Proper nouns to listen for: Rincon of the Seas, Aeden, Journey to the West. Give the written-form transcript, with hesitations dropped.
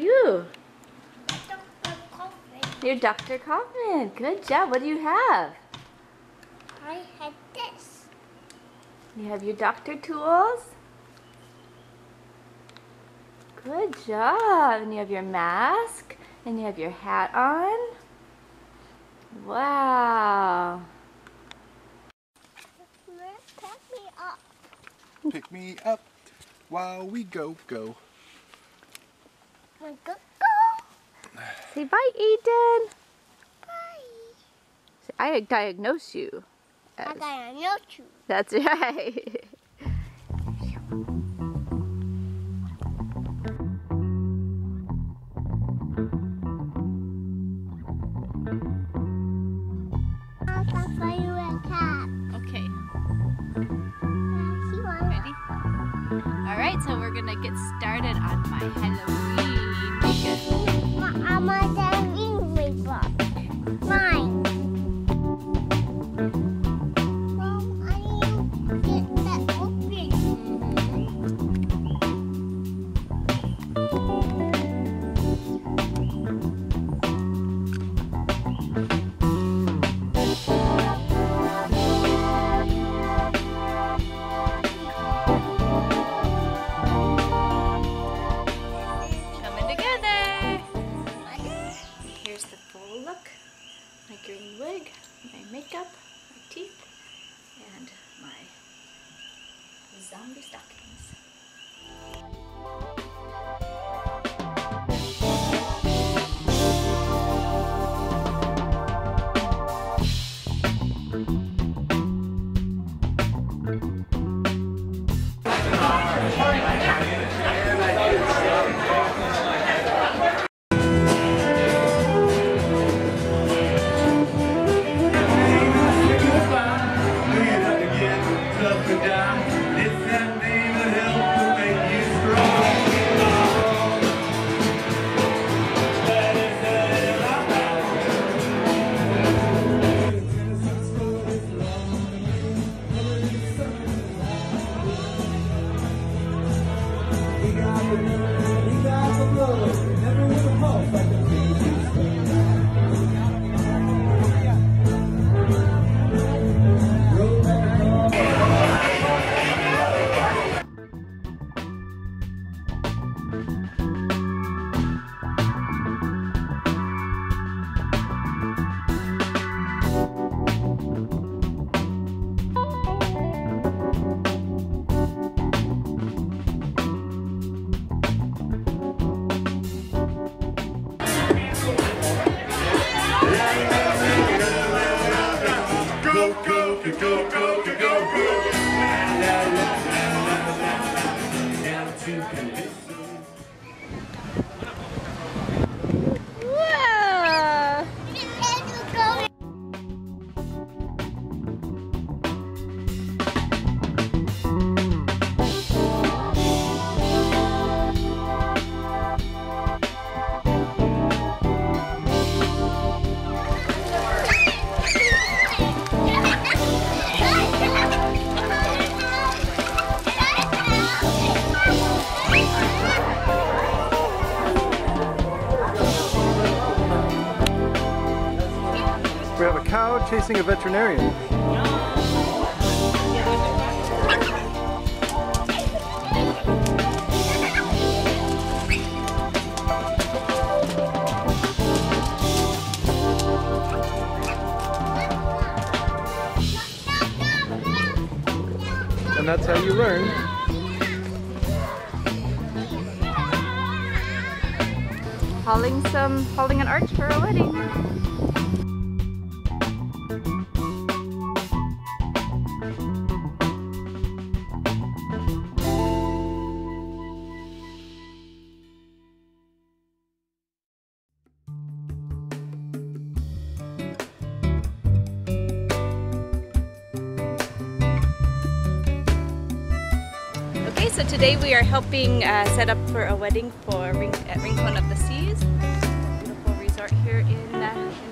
you? Dr. Kaufman. You're Dr. Kaufman. Good job. What do you have? I have this. You have your doctor tools? Good job. And you have your mask. And you have your hat on. Wow. Pick me up while we go, go. We go, go. Say bye, Aiden. Bye. Say, I diagnose you. I diagnose you. That's right. Alright, so we're gonna get started on my Halloween. My Halloween makeup. Mine. Mom, I need to get that up my teeth and my zombie stockings. We have a cow chasing a veterinarian. And that's how you learn. Hauling an arch for a wedding. Okay, so today we are helping set up for a wedding at Rincon of the Seas. Beautiful resort here in